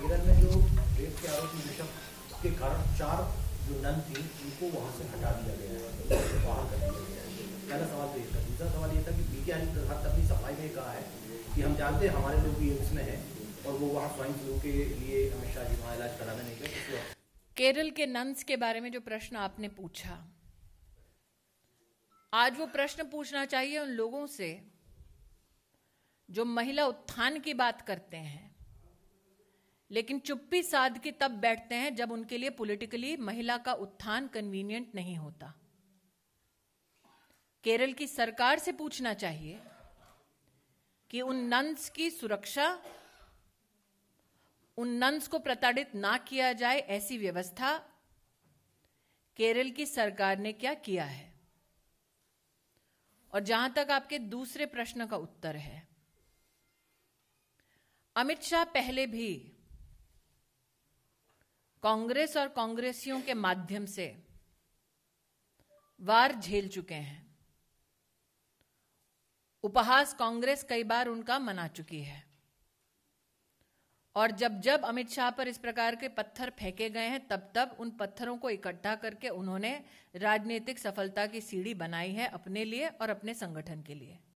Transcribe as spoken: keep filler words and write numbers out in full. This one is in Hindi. केरल में जो रेप के आरोपी बिशप के कारण चार जो नन थी उनको वहाँ से हटा दिया गया है, बाहर कर दिया गया है। पहला सवाल तो ये था। दूसरा सवाल ये था कि मीडिया ने प्रभात अपनी सफाई में कहा है कि हम जानते हैं हमारे लोग भी उसमें है और वो वहाँ स्वाइन फ्लू के लिए अमित शाह जी वहाँ इलाज कराने निकले। केरल के नन्स के बारे में जो प्रश्न आपने पूछा, आज वो प्रश्न पूछना चाहिए उन लोगों से जो महिला उत्थान की बात करते हैं लेकिन चुप्पी साध के तब बैठते हैं जब उनके लिए पॉलिटिकली महिला का उत्थान कन्वीनियंट नहीं होता। केरल की सरकार से पूछना चाहिए कि उन नन्स की सुरक्षा, उन नन्स को प्रताड़ित ना किया जाए ऐसी व्यवस्था केरल की सरकार ने क्या किया है। और जहां तक आपके दूसरे प्रश्न का उत्तर है, अमित शाह पहले भी कांग्रेस और कांग्रेसियों के माध्यम से वार झेल चुके हैं। उपहास कांग्रेस कई बार उनका मना चुकी है और जब जब अमित शाह पर इस प्रकार के पत्थर फेंके गए हैं तब तब उन पत्थरों को इकट्ठा करके उन्होंने राजनीतिक सफलता की सीढ़ी बनाई है अपने लिए और अपने संगठन के लिए।